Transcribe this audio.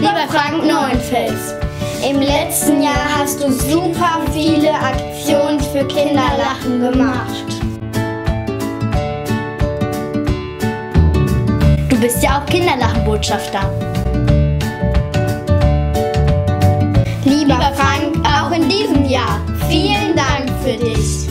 Lieber Frank Neuenfels, im letzten Jahr hast du super viele Aktionen für Kinderlachen gemacht. Du bist ja auch Kinderlachenbotschafter. Lieber Frank, auch in diesem Jahr vielen Dank für dich.